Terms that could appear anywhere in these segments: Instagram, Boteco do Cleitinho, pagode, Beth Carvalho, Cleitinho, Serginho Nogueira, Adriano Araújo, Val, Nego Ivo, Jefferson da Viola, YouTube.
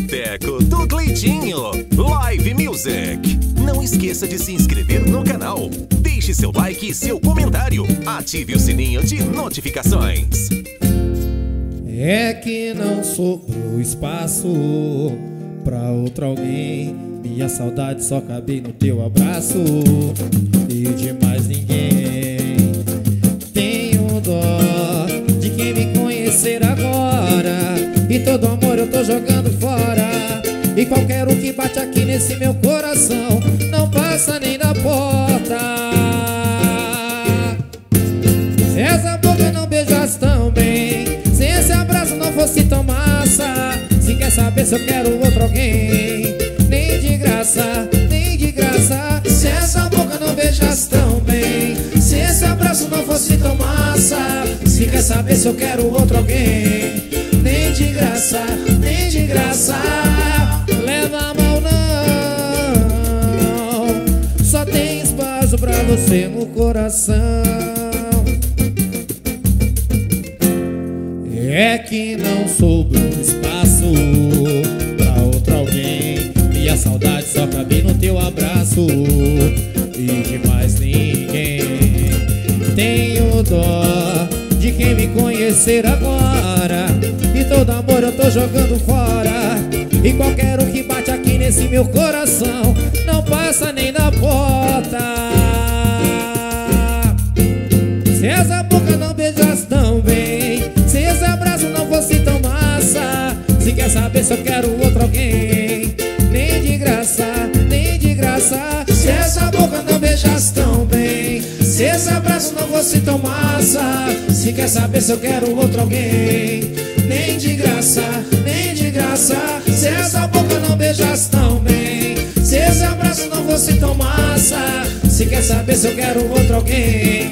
Boteco do Cleitinho Live Music. Não esqueça de se inscrever no canal. Deixe seu like e seu comentário. Ative o sininho de notificações. É que não sobrou espaço pra outro alguém. Minha saudade só cabe no teu abraço e de mais ninguém. Tenho dó de quem me conhecer agora, e todo amor eu tô jogando fora. E qualquer um que bate aqui nesse meu coração não passa nem na porta. Se essa boca não beijasse tão bem, se esse abraço não fosse tão massa. Se quer saber se eu quero outro alguém, nem de graça, nem de graça. Se essa boca não beijasse tão bem, se esse abraço não fosse tão massa. Se quer saber se eu quero outro alguém, nem de graça, nem de graça. Leva a mão não, só tem espaço pra você no coração. É que não sobrou espaço pra outro alguém. Minha saudade só cabe no teu abraço e de mais ninguém. Tenho dó de quem me conhecer agora, e todo amor eu tô jogando fora. E qualquer um que bate aqui nesse meu coração não passa nem na porta. Se essa boca não beijasse tão bem, se esse abraço não fosse tão massa. Se quer saber se eu quero outro alguém, nem de graça, nem de graça. Se essa boca não beijasse tão bem, se esse abraço não fosse tão massa. Se quer saber se eu quero outro alguém, nem de graça, nem de graça. Se essa boca não beijasse tão bem, se esse abraço não fosse tão massa. Se quer saber se eu quero outro alguém,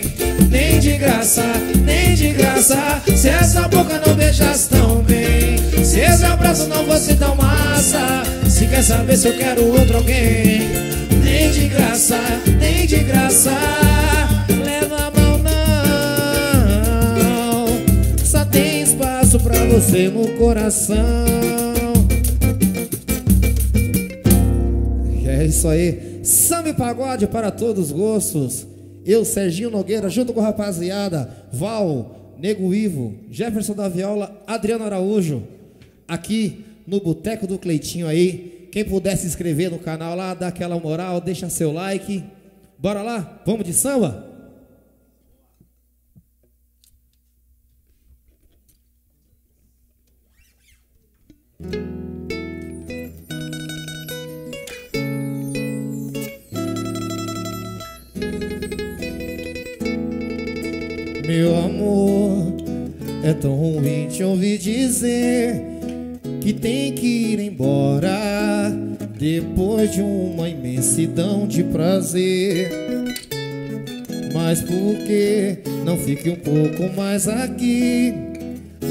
nem de graça, nem de graça. Se essa boca não beijasse tão bem, se esse abraço não fosse tão massa. Se quer saber se eu quero outro alguém, nem de graça, nem de graça. Pra você no coração. É isso aí, samba e pagode para todos os gostos. Eu, Serginho Nogueira, junto com a rapaziada Val, Nego Ivo, Jefferson da Viola, Adriano Araújo, aqui no Boteco do Cleitinho aí. Quem puder se inscrever no canal lá, dá aquela moral, deixa seu like. Bora lá, vamos de samba? Meu amor, é tão ruim te ouvir dizer que tem que ir embora depois de uma imensidão de prazer. Mas por que não fique um pouco mais aqui?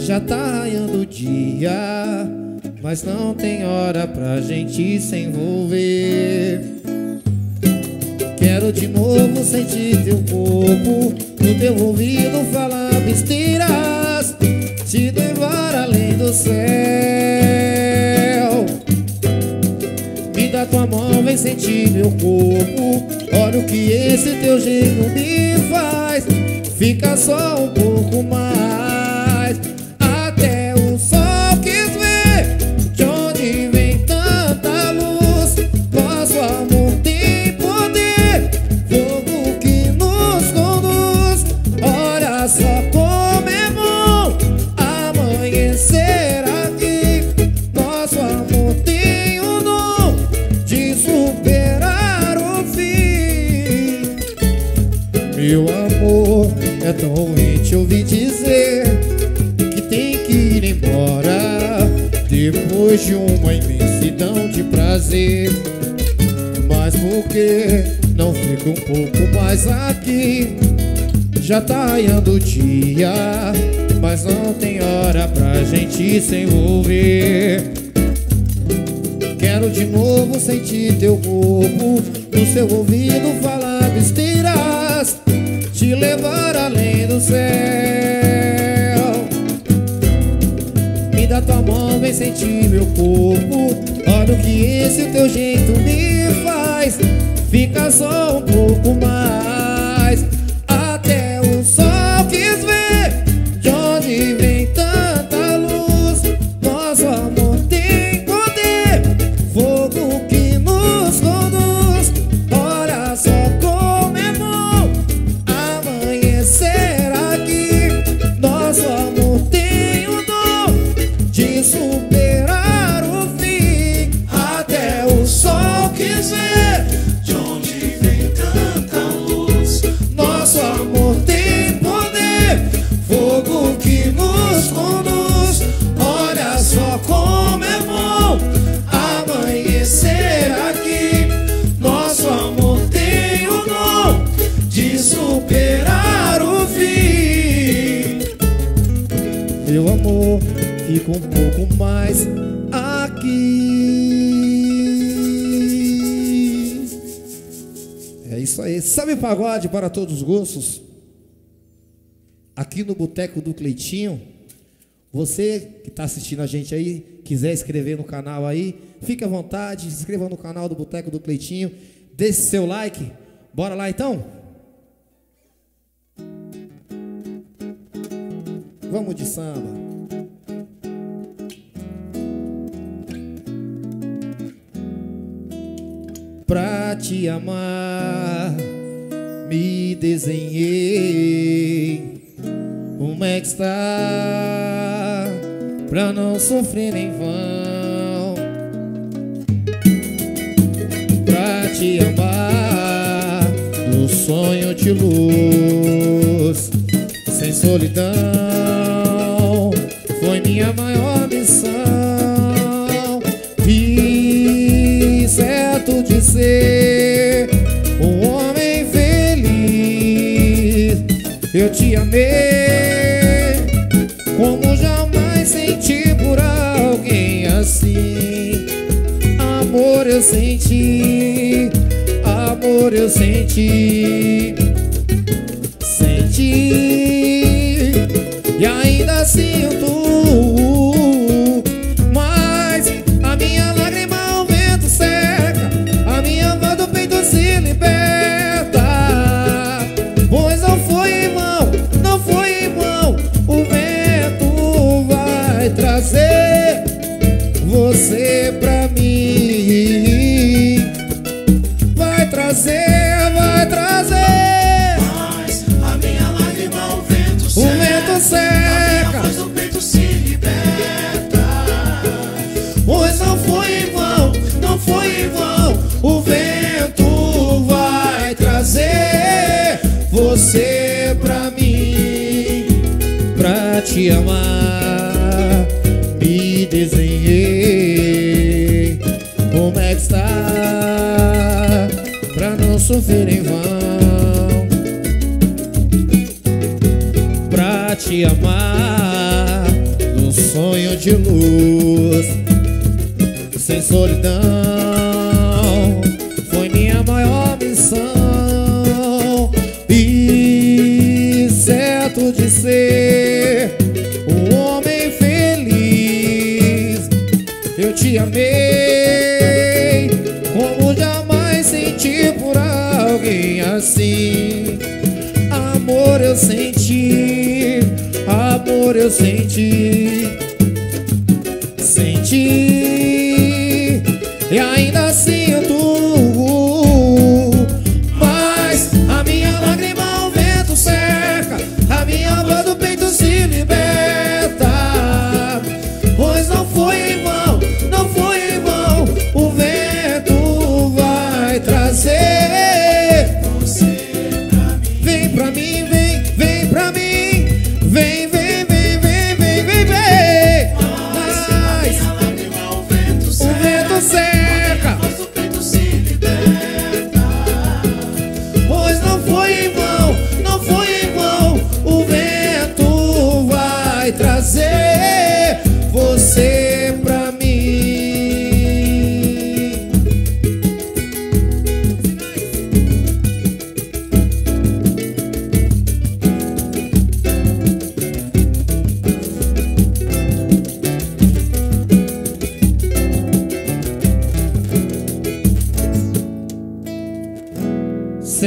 Já tá raiando o dia, mas não tem hora pra gente se envolver. Quero de novo sentir teu corpo, no teu ouvido falar besteiras, te levar além do céu. Me dá tua mão, vem sentir meu corpo, olha o que esse teu jeito me faz. Fica só um pouco mais, ouvi dizer que tem que ir embora depois de uma imensidão de prazer. Mas por que não fica um pouco mais aqui? Já tá raiando o dia, mas não tem hora pra gente se envolver. Quero de novo sentir teu corpo, no seu ouvido falar besteiras, te levar além do céu. Me da tua mão vem sentir meu corpo. Olha o que esse teu jeito me faz. Fica só um pouco mais. Até o sol quis ver de onde vem tanta luz. Nosso amor tem poder, fogo que nos conduz. Olha só como é bom amanhecer aqui. Nosso amor tem o dom de superar o fim. Até o sol quis ver de onde vem tanta luz. Nosso amor tem poder, fogo que nos conduz. Olha só como é bom amanhecer aqui. Nosso amor tem o dom de superar o fim. Meu amor, fica um pouco mais aqui. É isso aí. Sabe pagode para todos os gostos? Aqui no Boteco do Cleitinho. Você que está assistindo a gente aí, quiser inscrever no canal aí, fique à vontade, se inscreva no canal do Boteco do Cleitinho, deixe seu like. Bora lá então? Vamos de samba. Pra te amar, me desenhei. Como é que está? Pra não sofrer em vão. Pra te amar, no sonho de luz, sem solidão, foi minha maior missão. E certo de ser um homem feliz, eu te amei como jamais senti por alguém assim. Amor eu senti, amor eu senti, senti e ainda sinto. Mas a minha lágrima ao vento seca, a minha voz do peito se liberta. Pois não foi em vão, não foi em vão. O vento vai trazer você pra mim. Vai trazer, vai trazer. O vento seca, a minha voz do peito se liberta. Pois não foi em vão, não foi em vão. O vento vai trazer você pra mim. Pra te amar, me desenhei. Como é que está? Pra não sofrer em vão. Pra te amar, num sonho de luz, sem solidão, foi minha maior missão. E certo de ser um homem feliz, eu te amei como jamais senti por alguém assim. Amor eu senti, amor eu senti, senti e ainda sinto. Mas a minha lágrima ao vento seca, a minha voz do peito se liberta. Pois não foi em vão, não foi em vão. O vento vai trazer você. Pra mim, vem, vem pra mim, vem, vem, vem, vem, vem, vem, vem. Mas a minha lágrima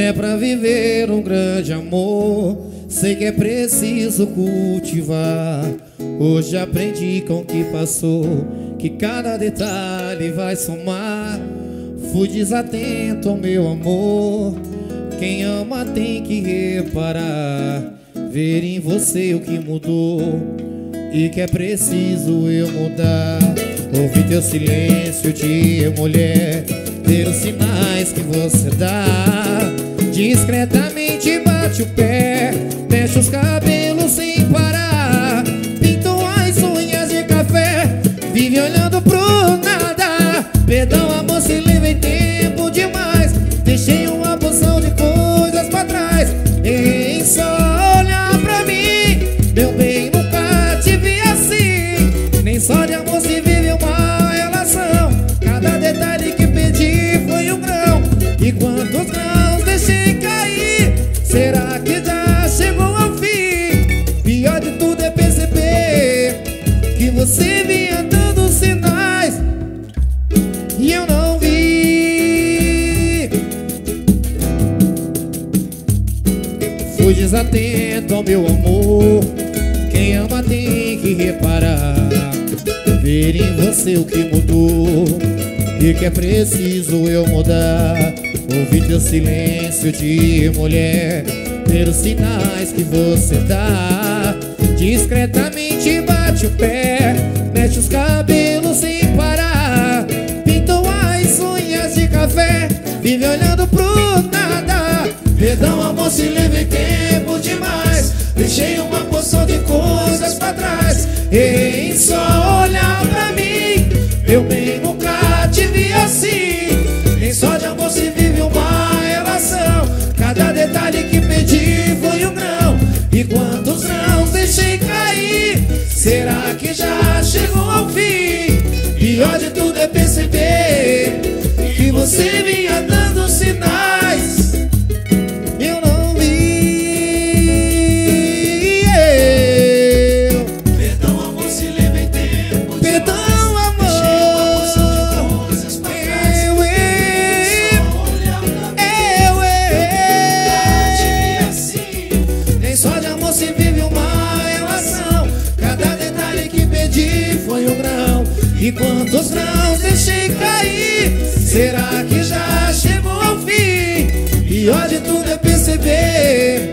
é pra viver um grande amor, sei que é preciso cultivar. Hoje aprendi com o que passou, que cada detalhe vai somar. Fui desatento ao meu amor, quem ama tem que reparar. Ver em você o que mudou e que é preciso eu mudar. Ouvi teu silêncio de mulher, ter os sinais que você dá. Discretamente bate o pé, deixa os cabelos sem parar. Pinto as unhas de café, vive olhando pro nada. Perdão, amor, se levei tempo demais, deixei uma porção de coisas pra trás. Ei, só olha pra mim, meu bem, nunca te vi assim. Nem só de amor se vive uma relação, cada detalhe que pedi foi um grão. E quantos grãos deixei cair, será que já chegou ao fim? Pior de tudo é perceber que você vinha dando sinais e eu não vi. Fui desatento ao meu amor, quem ama tem que reparar. Ver em você o que mudou e que é preciso eu mudar. Ouvi teu silêncio de mulher, pelos sinais que você dá. Discretamente bate o pé, mexe os cabelos sem parar. Pintou as unhas de café, vive olhando pro nada. Perdão, amor, se levei tempo demais, deixei uma porção de coisas pra trás. Ei, só olhar pra mim, meu bem, nunca te vi assim. Nem só de amor se vive uma relação, cada detalhe que pedi foi um grão. E quantos grãos deixei cair, será que já chegou ao fim? Pior de tudo é perceber que você vinha dando sinais, eu não vi. Perdão, amor, se levei tempo demais. Perdão, amor, deixei uma porção de coisas pra trás. Só olhar pra mim, nunca te vi assim. Nem só de amor se vive uma relação, cada detalhe que pedi foi um grão. E quantos grãos deixei cair, será que já chegou ao fim? Pior de tudo é perceber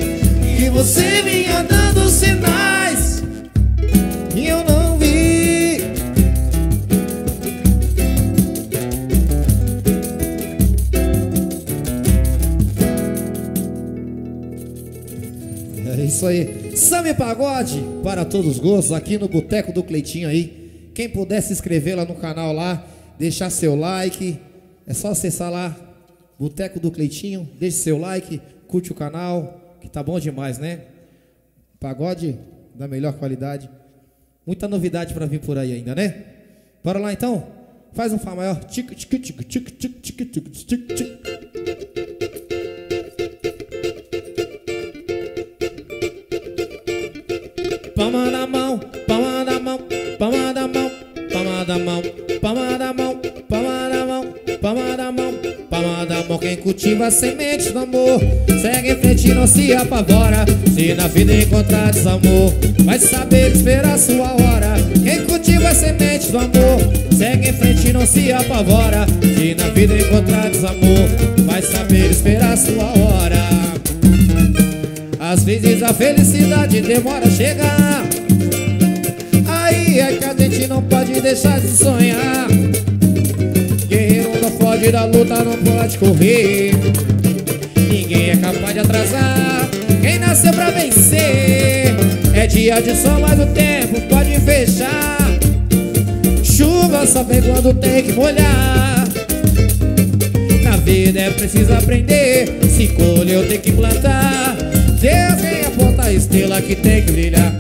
que você vinha dando sinais e eu não vi. É isso aí, samba e pagode para todos os gostos aqui no Boteco do Cleitinho aí. Quem puder se inscrever lá no canal lá, deixar seu like, é só acessar lá, Boteco do Cleitinho, deixe seu like, curte o canal, que tá bom demais, né? Pagode da melhor qualidade, muita novidade pra vir por aí ainda, né? Bora lá então, faz um Fá maior. Palma na mão, palma na mão, palma da mão, palma da mão, palma da mão, palma da mão, palma da mão, palma da mão. Quem cultiva a semente do amor segue em frente, não se apavora. Se na vida encontrar desamor, vai saber esperar sua hora. Quem cultiva a semente do amor segue em frente, não se apavora. Se na vida encontrar desamor, vai saber esperar sua hora. Às vezes a felicidade demora a chegar, é que a gente não pode deixar de sonhar. Guerreiro não foge da luta, não pode correr. Ninguém é capaz de atrasar quem nasceu pra vencer. É dia de sol, mas o tempo pode fechar. Chuva só vem quando tem que molhar. Na vida é preciso aprender, se colher eu tenho que plantar. Deus quem aponta a estrela que tem que brilhar.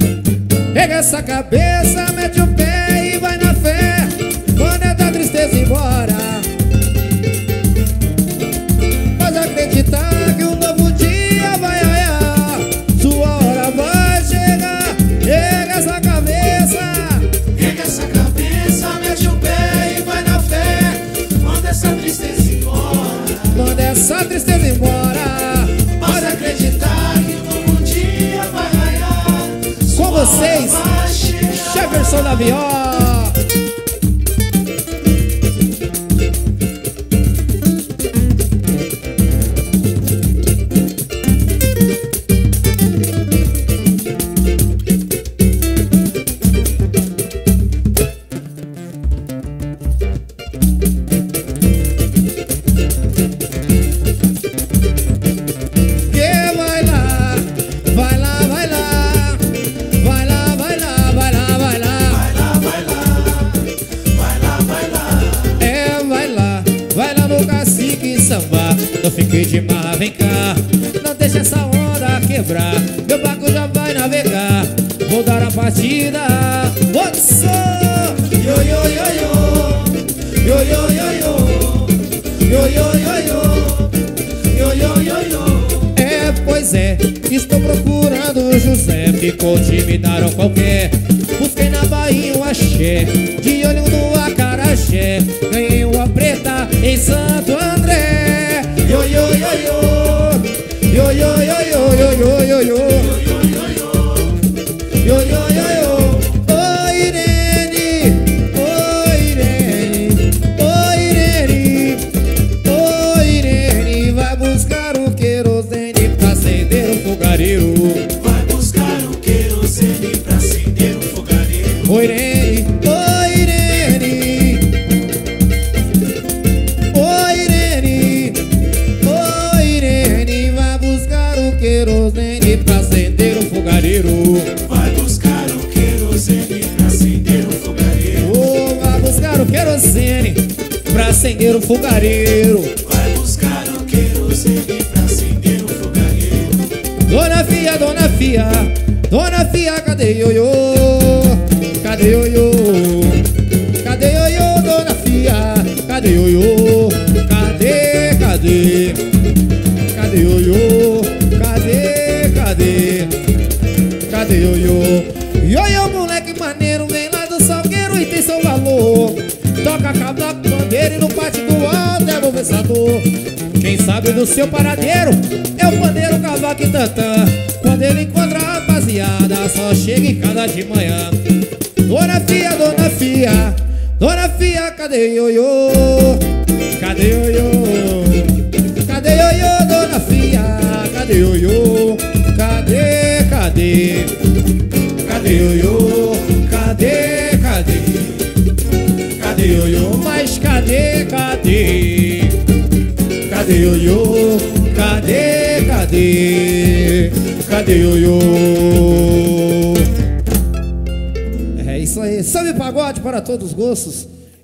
Pega essa cabeça, mete o pé e vai na fé. Manda da tristeza embora, mas acreditar que um novo dia vai raiar. Sua hora vai chegar. Pega essa cabeça, pega essa cabeça, mete o pé e vai na fé. Manda essa tristeza embora, manda essa tristeza embora. Viola.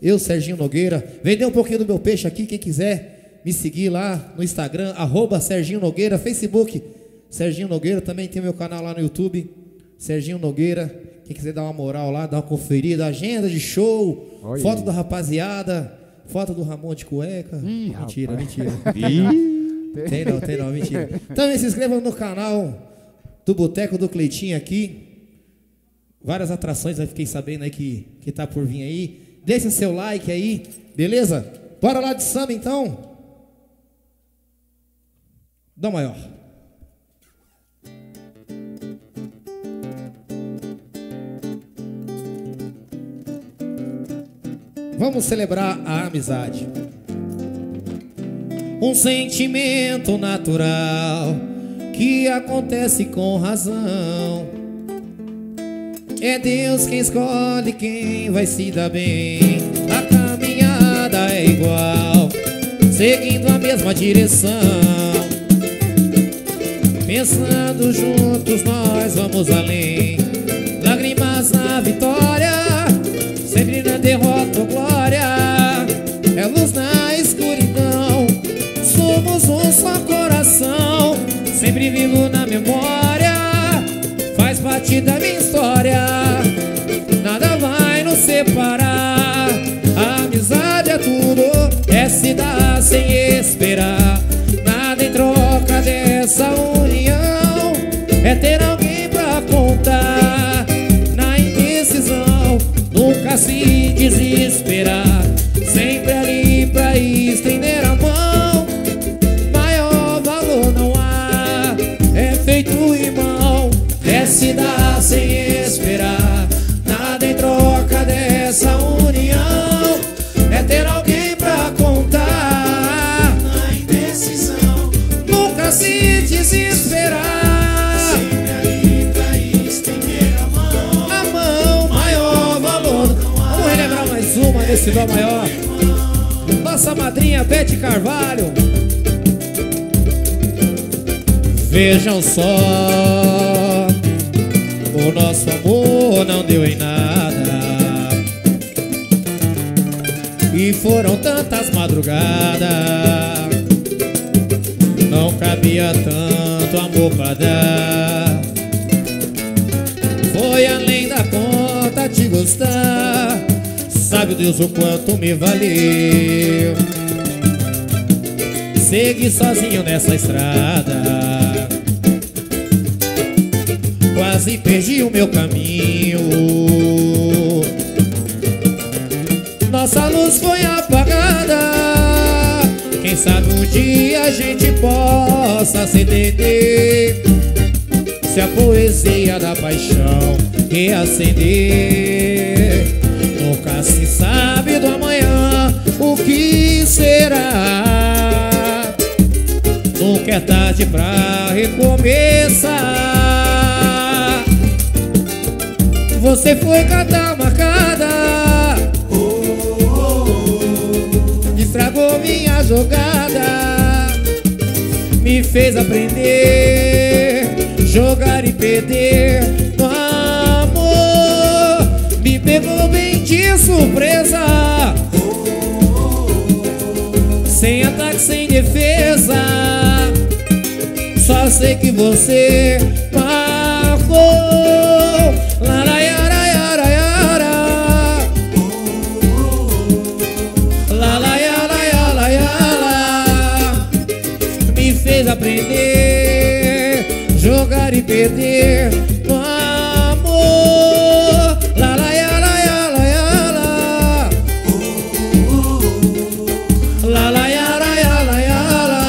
Eu, Serginho Nogueira, vender um pouquinho do meu peixe aqui. Quem quiser me seguir lá no Instagram, @Serginho Nogueira, Facebook, Serginho Nogueira. Também tem meu canal lá no YouTube, Serginho Nogueira. Quem quiser dar uma moral lá, dar uma conferida, agenda de show, oi, foto da rapaziada, foto do Ramon de cueca. Mentira, rapaz. Mentira. Tem não, mentira. Também se inscrevam no canal do Boteco do Cleitinho aqui. Várias atrações, eu fiquei sabendo aí que tá por vir aí. Deixa seu like aí, beleza? Bora lá de samba então. Dá maior. Vamos celebrar a amizade. Um sentimento natural que acontece com razão. É Deus quem escolhe quem vai se dar bem. A caminhada é igual, seguindo a mesma direção. Pensando juntos nós vamos além. Lágrimas na vitória, sempre na derrota ou glória. É luz na escuridão, somos um só coração. Sempre vivo na memória, faz parte da minha história. Nada vai nos separar. A amizade é tudo, é se dar sem esperar. Nada em troca dessa união, é ter alguém pra contar. Na indecisão, nunca se desesperar. Sempre ali pra estender a mão. Maior valor não há, é feito irmão. É se dar sem esperar, nada em troca essa união é ter alguém pra contar na indecisão, nunca se desesperar, sempre aí pra estender a mão maior valor. Vamos relembrar mais uma nesse dó maior. Nossa madrinha Beth Carvalho. Vejam só, o nosso amor não deu em nada, e foram tantas madrugadas, não cabia tanto amor pra dar. Foi além da conta te gostar, sabe Deus o quanto me valeu. Segui sozinho nessa estrada, quase perdi o meu caminho. Nossa luz foi apagada, quem sabe um dia a gente possa se entender, se a poesia da paixão reacender. Nunca se sabe do amanhã o que será, nunca é tarde pra recomeçar. Você foi cada marcada, oh, oh, oh, estragou minha jogada, me fez aprender, jogar e perder no amor, me pegou bem de surpresa, oh, oh, oh, sem ataque, sem defesa, só sei que você marcou. Aprender, jogar e perder no amor. La la ya la ya la ya la, la la ya la ya la ya la.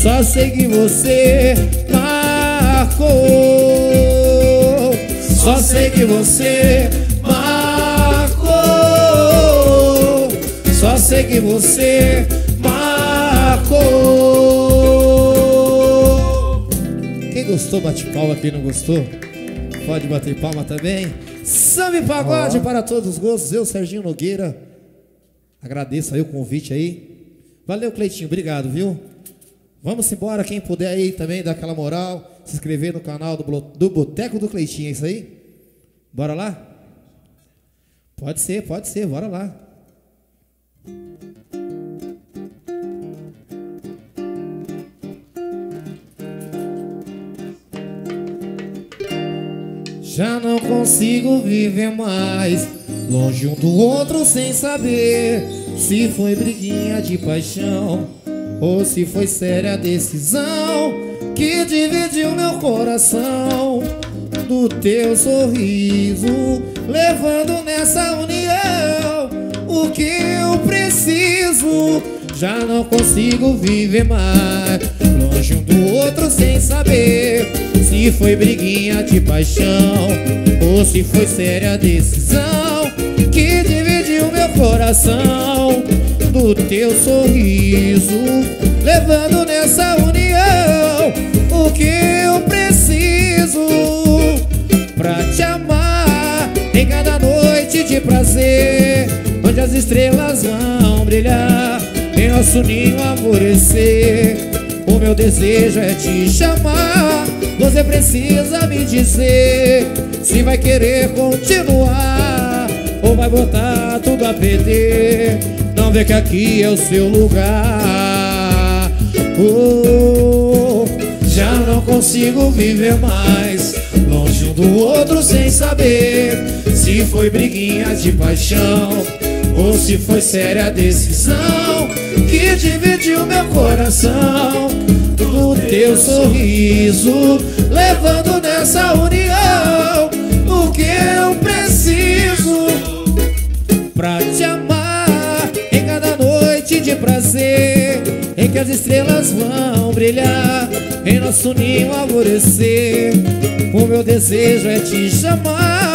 Só sei que você marcou, só sei que você marcou, só sei que você marcou. Gostou, bate palma. Quem não gostou, pode bater palma também. Samba e pagode para todos os gostos. Eu, Serginho Nogueira, agradeço aí o convite aí. Valeu, Cleitinho, obrigado, viu? Vamos embora, quem puder aí também, dar aquela moral, se inscrever no canal do Boteco do Cleitinho, é isso aí? Bora lá? Pode ser, bora lá. Já não consigo viver mais longe um do outro sem saber se foi briguinha de paixão ou se foi séria a decisão que dividiu meu coração do teu sorriso, levando nessa união o que eu preciso. Já não consigo viver mais longe um do outro sem saber se foi briguinha de paixão ou se foi séria a decisão que dividiu meu coração do teu sorriso, levando nessa união o que eu preciso pra te amar. Em cada noite de prazer, onde as estrelas vão brilhar, em nosso ninho alvorecer, o meu desejo é te chamar. Você precisa me dizer se vai querer continuar ou vai botar tudo a perder. Não vê que aqui é o seu lugar. Oh, já não consigo viver mais longe um do outro sem saber se foi briguinha de paixão ou se foi séria a decisão que dividiu meu coração do teu sorriso, levando nessa união o que eu preciso pra te amar. Em cada noite de prazer, em que as estrelas vão brilhar, em nosso ninho alvorecer, o meu desejo é te chamar.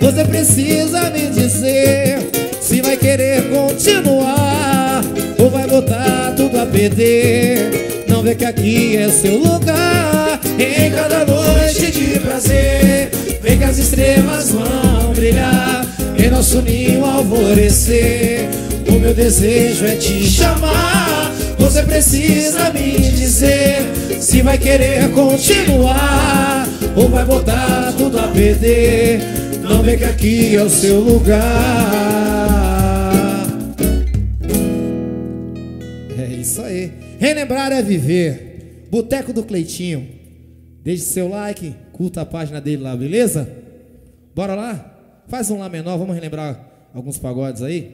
Você precisa me dizer se vai querer continuar ou vai botar tudo a perder. Não vê que aqui é seu lugar. Em cada noite de prazer, vem que as estrelas vão brilhar, em nosso ninho alvorecer. O meu desejo é te chamar. Você precisa me dizer se vai querer continuar ou vai botar tudo a perder. Não vem que aqui é o seu lugar. É isso aí. Relembrar é viver. Boteco do Cleitinho. Deixe seu like, curta a página dele lá, beleza? Bora lá? Faz um lá menor, vamos relembrar alguns pagodes aí.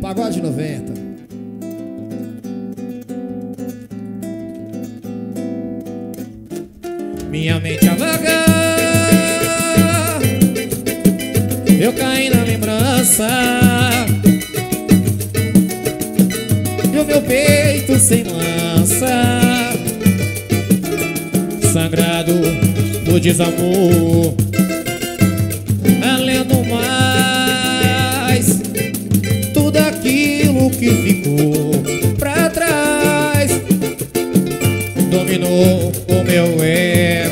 Pagode 90. Minha mente apaga, eu caí na lembrança, e o meu peito sem lança, sangrado do desamor, além do mais, tudo aquilo que ficou pra trás dominou o meu ego,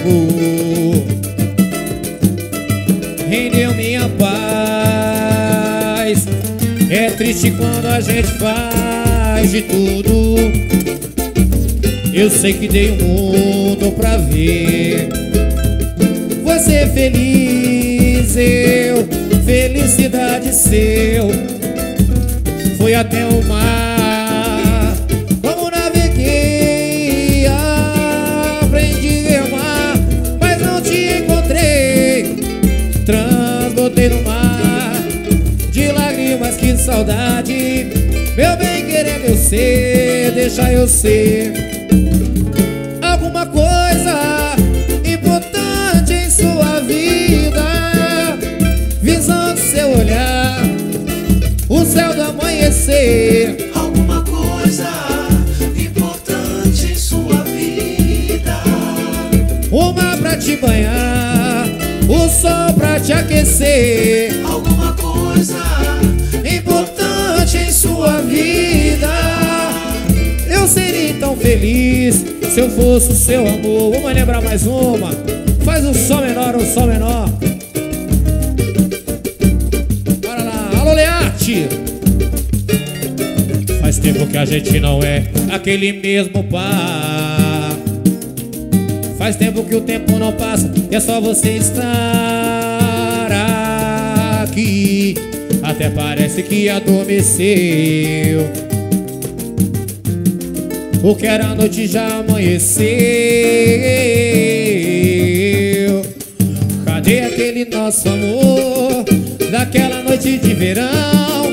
rendeu minha paz. É triste quando a gente faz de tudo. Eu sei que dei um mundo pra ver você feliz, eu, felicidade seu. Foi até o mar, como naveguei, aprendi a amar, mas não te encontrei. Transbordei no mar de lágrimas, que saudade. Meu bem querer, meu ser, deixa eu ser. Alguma coisa importante em sua vida, visão do seu olhar, o céu do amanhecer. Alguma coisa importante em sua vida, o mar pra te banhar, o sol pra te aquecer. Alguma coisa importante em sua vida, eu seria tão feliz se eu fosse o seu amor. Vamos lembrar mais uma. Faz um sol menor, um sol menor. Bora lá, alô Learte. Faz tempo que a gente não é aquele mesmo par. Faz tempo que o tempo não passa e é só você estar aqui. Até parece que adormeceu. O que era noite já amanheceu. Cadê aquele nosso amor daquela noite de verão?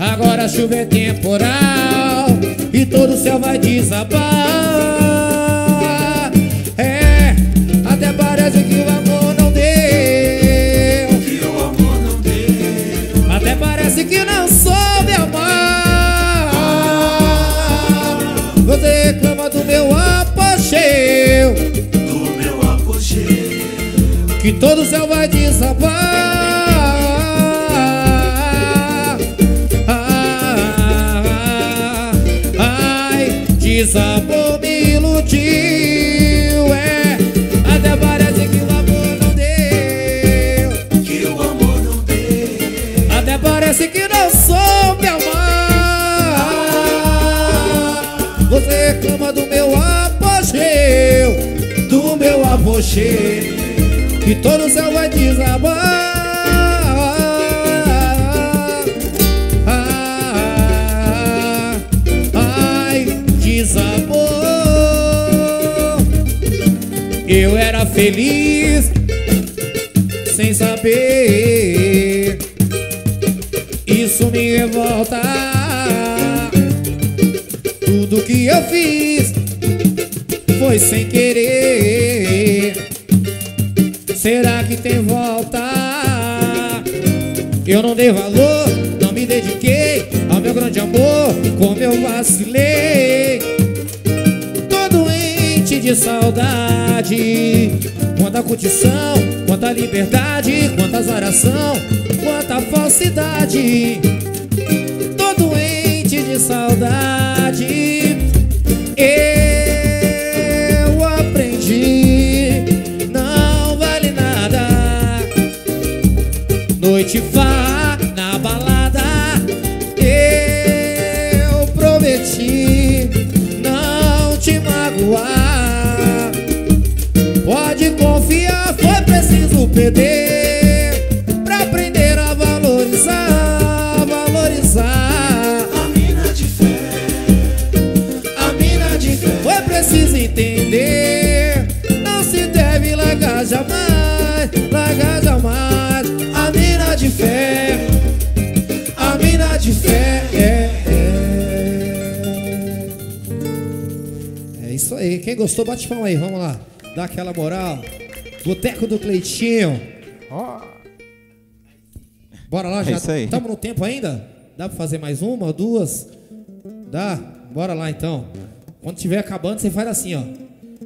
Agora a chuva é temporal e todo o céu vai desabar. É, até parece que o amor não deu, que o amor não deu. Até parece que não soube amar. Você reclama do meu apogeu, do meu apogeu, que todo o céu vai desabar. Ai, desabou, me iludiu. É, até parece que o amor não deu, que o amor não deu. Até parece que não soube amar. Você reclama do meu apogeu, do meu apogeu, que todo o céu vai desabar. Ai, desabou. Eu era feliz sem saber. Isso me revolta. Tudo que eu fiz foi sem querer. Será que tem volta? Eu não dei valor, não me dediquei ao meu grande amor, como eu vacilei. Tô doente de saudade, uma quanta curtição, quanta liberdade, quanta azaração, quanta falsidade. Tô doente de saudade. Eu aprendi, não vale nada. Noite vá na balada. Eu prometi não te magoar. Pode confiar, foi preciso perder pra aprender a valorizar, valorizar. A mina de fé, a mina de fé. Foi preciso entender, não se deve largar jamais, largar jamais. A mina de fé, a mina de fé. É isso aí, quem gostou bate palma aí, vamos lá. Dá aquela moral. Boteco do Cleitinho. Ó. Bora lá, já. É isso aí. Tamo no tempo ainda? Dá pra fazer mais uma, duas? Dá? Bora lá então. Quando tiver acabando, você faz assim, ó.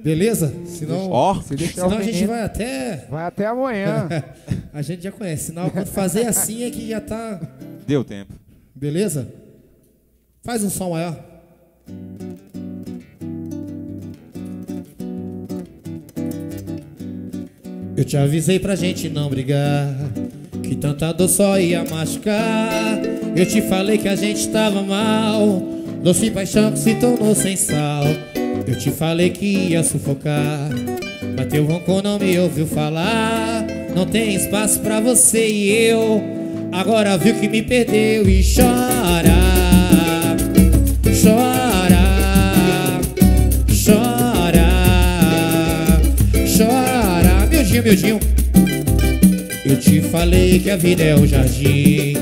Beleza? Senão, senão a gente vai até. Vai até amanhã. A gente já conhece. Senão, quando fazer assim é que já tá. Deu tempo. Beleza? Faz um som maior. Eu te avisei pra gente não brigar, que tanta dor só ia machucar. Eu te falei que a gente tava mal, doce paixão que se tornou sem sal. Eu te falei que ia sufocar, mas teu ronco não me ouviu falar. Não tem espaço pra você e eu, agora viu que me perdeu e chora, chora, chora, chora. Miudinho. Eu te falei que a vida é um jardim,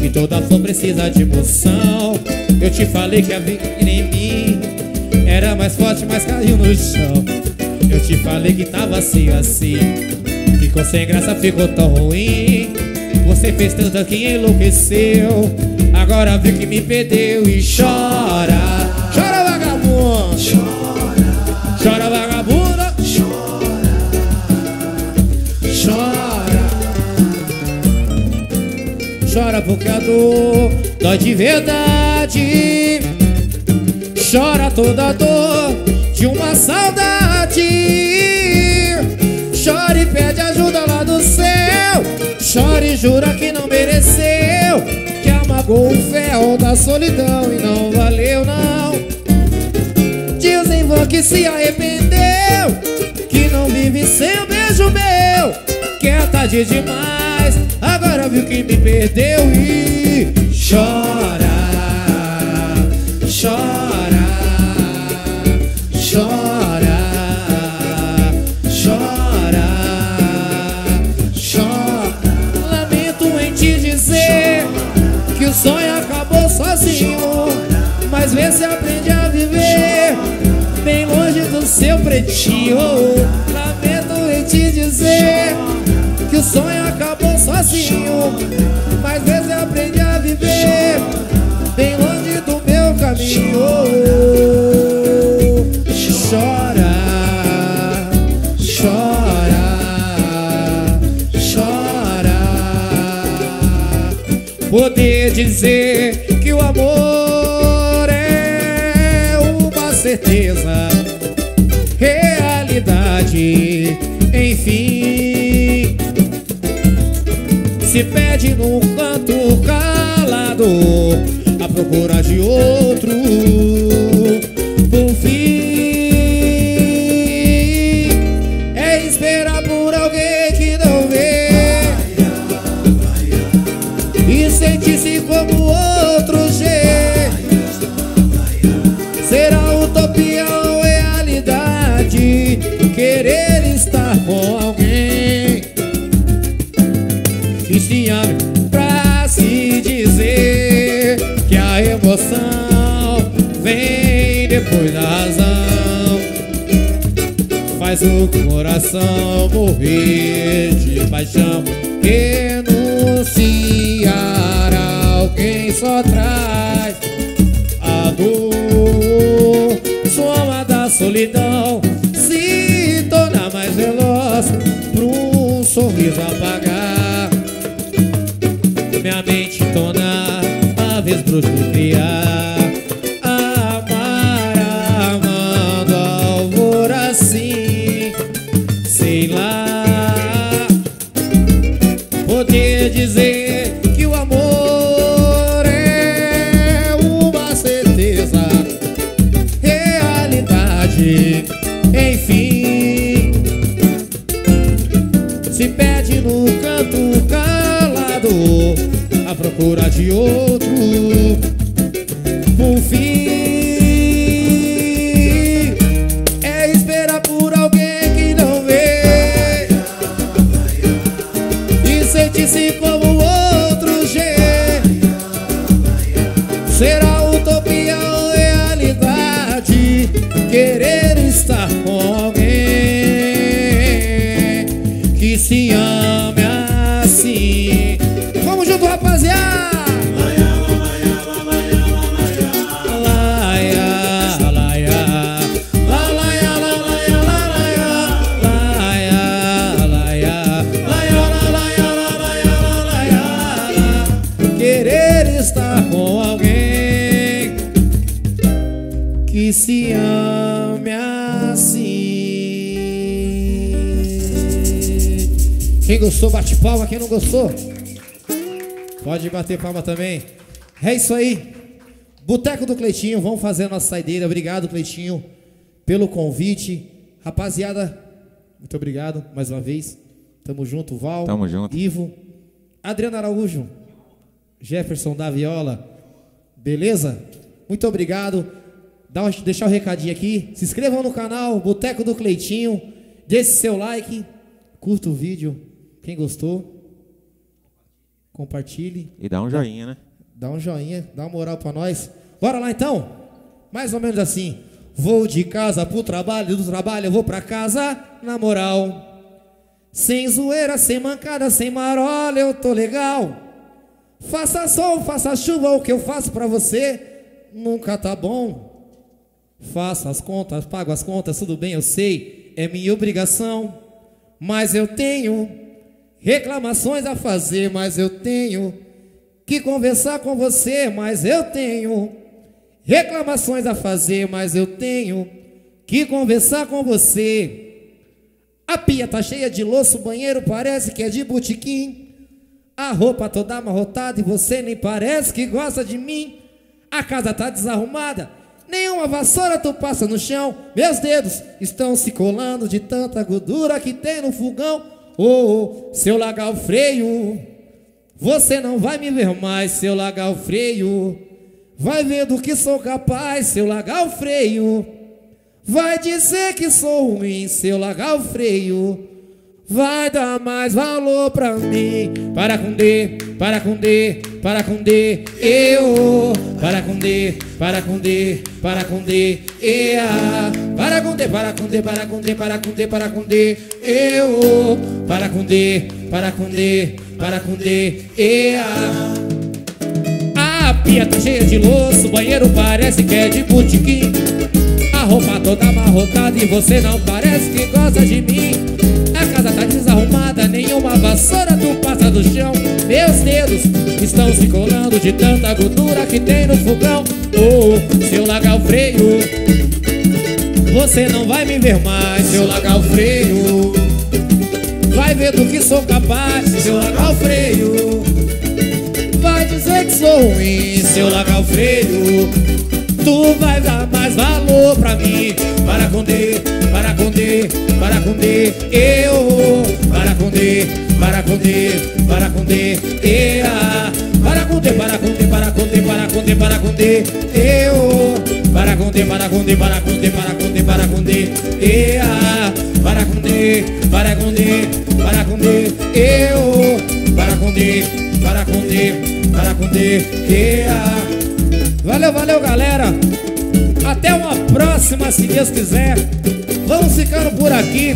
que toda flor precisa de emoção. Eu te falei que a vida em mim era mais forte, mas caiu no chão. Eu te falei que tava assim, assim, ficou sem graça, ficou tão ruim. Você fez tanto que enlouqueceu, agora viu que me perdeu e chora. Chora, vagabundo, chora, chora, vagabundo. Chora porque a dor dói de verdade. Chora toda a dor de uma saudade. Chora e pede ajuda lá do céu. Chora e jura que não mereceu, que amagou o ferro da solidão e não valeu não. Dizem vó que se arrependeu, que não vive sem o beijo meu. Que é tarde demais, agora viu que me perdeu e chora, chora, chora, chora, chora. Lamento em te dizer que o sonho acabou sozinho, mas vê se aprende a viver bem longe do seu pretinho. Lamento em te dizer que o sonho acabou sozinho, mas vezes aprendi a viver bem longe do meu caminho. Chora, chora, chora. Poder dizer que o amor é uma certeza, realidade, enfim. Se perde num canto calado, à procura de outro por fim. É esperar por alguém que não vê e sentir-se como outro jeito. Será utopia ou realidade querer estar com alguém? Se abre pra se dizer que a emoção vem depois da razão, faz o coração morrer de paixão. Renunciar a alguém só traz a dor, soma da solidão, se torna mais veloz. sorriso apagar, minha mente tornar a vez bruxa criar, amar amando alvor assim, sei lá, poder dizer que o amor é uma certeza, realidade, enfim. Se perde no canto calado à procura de outro, por fim é esperar por alguém que não vê e sentir-se como outro G. Será utopia ou realidade querer estar com alguém que se ame assim. Vamos junto, rapaziada! Querer estar com alguém que se ame assim. Quem gostou, bate palma. Quem não gostou, pode bater palma também. É isso aí. Boteco do Cleitinho, vamos fazer a nossa saideira. Obrigado, Cleitinho, pelo convite. Rapaziada, muito obrigado mais uma vez. Tamo junto, Val. Tamo junto. Ivo, Adriano Araújo, Jefferson da Viola. Beleza? Muito obrigado. Deixar o recadinho aqui. Se inscrevam no canal Boteco do Cleitinho. Deixe seu like. Curta o vídeo. Quem gostou, compartilhe. E dá um joinha, né? Dá um joinha, dá uma moral pra nós. Bora lá então? Mais ou menos assim. Vou de casa pro trabalho, do trabalho eu vou pra casa, na moral. Sem zoeira, sem mancada, sem marola, eu tô legal. Faça sol, faça chuva, o que eu faço pra você nunca tá bom. Faça as contas, pago as contas, tudo bem, eu sei, é minha obrigação. Mas eu tenho reclamações a fazer, mas eu tenho que conversar com você, mas eu tenho reclamações a fazer, mas eu tenho que conversar com você. A pia tá cheia de louça, o banheiro parece que é de botequim, a roupa toda amarrotada e você nem parece que gosta de mim. A casa tá desarrumada, nenhuma vassoura tu passa no chão, meus dedos estão se colando de tanta gordura que tem no fogão. Oh, se eu largar o freio, você não vai me ver mais. Se eu largar o freio, vai ver do que sou capaz. Se eu largar o freio, vai dizer que sou ruim. Se eu largar o freio, vai dar mais valor pra mim. Para com D, para com D, para com D, eu. Para com D, para com D, para com D, ea. Para com D, para com D, para com D, para com D, para com D, eu. Para com D, para com D, para com D, ea. A pia tá cheia de louça, o banheiro parece que é de botequim, a roupa toda amarrotada e você não parece que gosta de mim. A casa tá desarrumada, nenhuma vassoura tu passa do chão. Meus dedos estão se colando de tanta gordura que tem no fogão. Oh, se eu largar o freio, você não vai me ver mais. Se eu largar o freio, vai ver do que sou capaz. Se eu largar o freio, vai dizer que sou ruim. Se eu largar o freio, tu vai dar mais valor pra mim. Para com D, para com D, para com D, eu. Para com D, para com D, para com D, eu. Para com D, para com D, para com D, para com D, para com D, eu. Para com D, para com D, para com D, para com D, para com D, eu. Para com D, para com D, para com D, eu. Para com D, para com D, para com D, eu. Valeu, valeu, galera. Até uma próxima, se Deus quiser. Vamos ficando por aqui.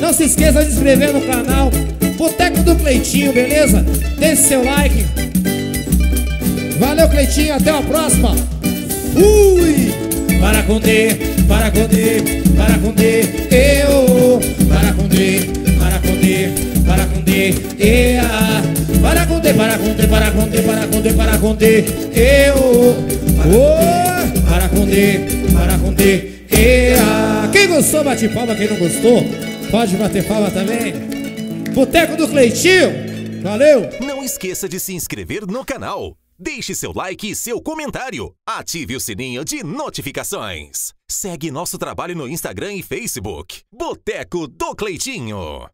Não se esqueça de se inscrever no canal Boteco do Cleitinho, beleza? Deixe seu like. Valeu, Cleitinho, até uma próxima. Fui! Para com D, para com D, para com D, eu. Para com D, para com D, para com D, para Para conter, para conter, para conter, para conter, para conter, para conter, para conter, quem gostou bate palma, quem não gostou pode bater palma também. Boteco do Cleitinho, valeu! Não esqueça de se inscrever no canal. Deixe seu like e seu comentário. Ative o sininho de notificações. Segue nosso trabalho no Instagram e Facebook. Boteco do Cleitinho.